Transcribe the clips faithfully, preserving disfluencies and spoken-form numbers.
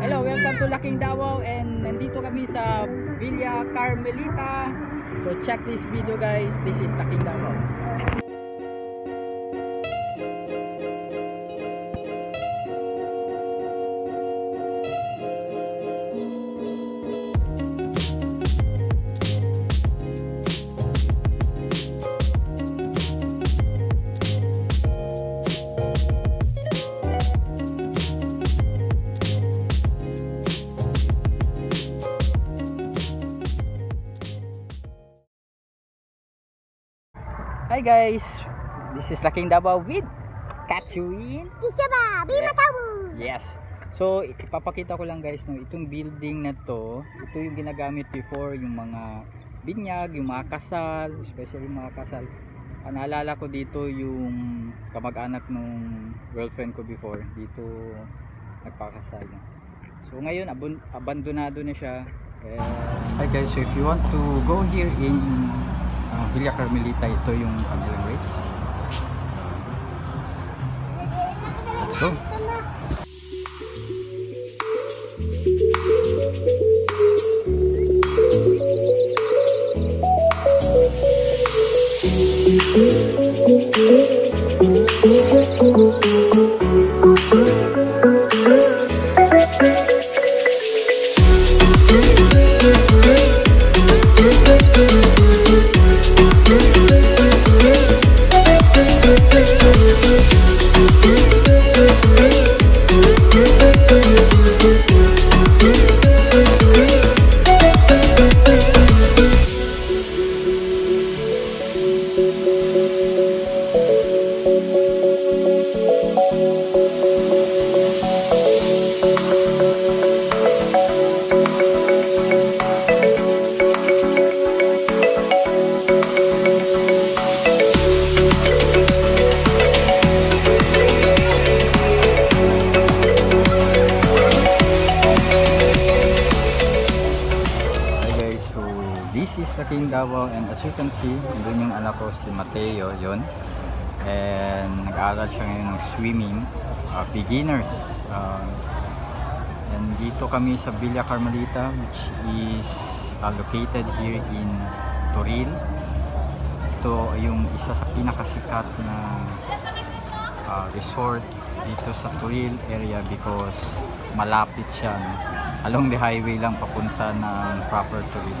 Hello, welcome to Laking Davao, and nandito kami sa Villa Carmelita. So check this video guys, this is Laking Davao. Hi guys, this is Laking Davao with Katsuin Isabel, Bima Tawul. Yes, so ipapakita ko lang guys, no, itong building na to, ito yung ginagamit before yung mga binyag, yung mga kasal, especially yung mga kasal. Ah, naalala ko dito yung kamag-anak nung girlfriend ko before, dito nagpakasal. So ngayon abandonado na siya. Hi guys, so if you want to go here in Uh, Villa Carmelita, ito yung kanilang rates. Let's go! Laking Davao, and as you can see, doon yung anak ko si Mateo yon, and nag-aaral siya ngayon ng swimming, uh, beginners. Uh, and dito kami sa Villa Carmelita, which is uh, located here in Toril. Ito yung isa sa pinakasikat na uh, resort dito sa Toril area because malapit siya along the highway lang papunta ng proper Toril.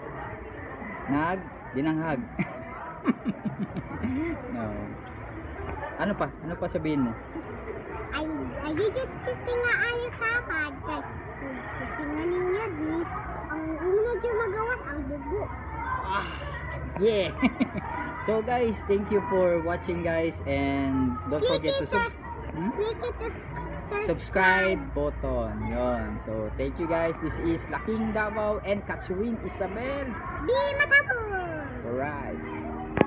nag binanghag. No. Ano pa? Ano pa sabihin mo? Ay, ay just tinga ay sa bagay. Tinga ninyo di ang una yung magawas ang dugo. Ah, yeah. So guys, thank you for watching guys, and don't click forget to subs hmm? click it subscribe. Subscribe button. Yon. So, thank you guys. This is Laking Davao and Katsuin Isabel. Bima Tawul. Alright.